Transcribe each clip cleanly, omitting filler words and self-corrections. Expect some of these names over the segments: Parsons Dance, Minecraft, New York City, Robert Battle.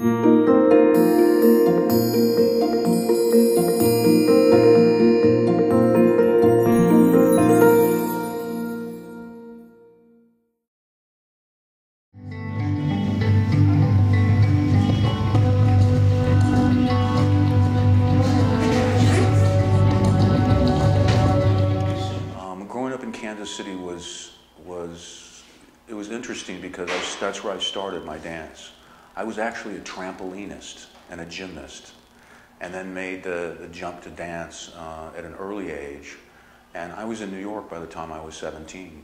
City was interesting because that's where I started my dance. I was actually a trampolinist and a gymnast, and then made the jump to dance at an early age. And I was in New York by the time I was 17.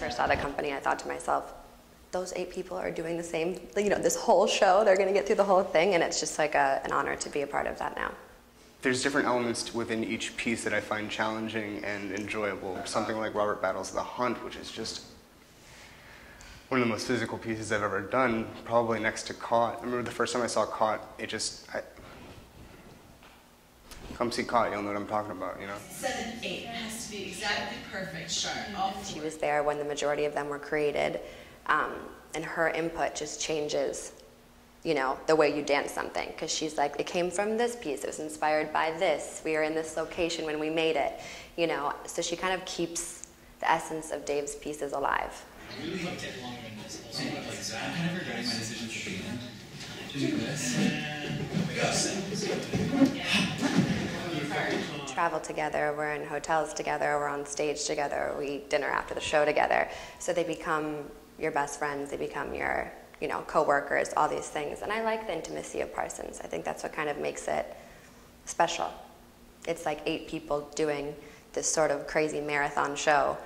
First saw the company, I thought to myself, those 8 people are doing the same, you know, this whole show. They're going to get through the whole thing, and it's just like an honor to be a part of that now. There's different elements within each piece that I find challenging and enjoyable. Something like Robert Battle's The Hunt, which is just one of the most physical pieces I've ever done, probably next to Caught. I remember the first time I saw Caught, it just... Come see Caught, you'll know what I'm talking about, you know? 7, 8, it has to be exactly perfect, sharp. She was there when the majority of them were created. And her input just changes, you know, the way you dance something. Because she's like, it came from this piece, it was inspired by this, we were in this location when we made it, you know. So she kind of keeps the essence of Dave's pieces alive. I really looked at longer than this. I'm kind of regretting my decision to be in. Do this. Travel together, we're in hotels together, we're on stage together, we eat dinner after the show together. So they become your best friends, they become your, you know, co-workers, all these things. And I like the intimacy of Parsons. I think that's what kind of makes it special. It's like 8 people doing this sort of crazy marathon show.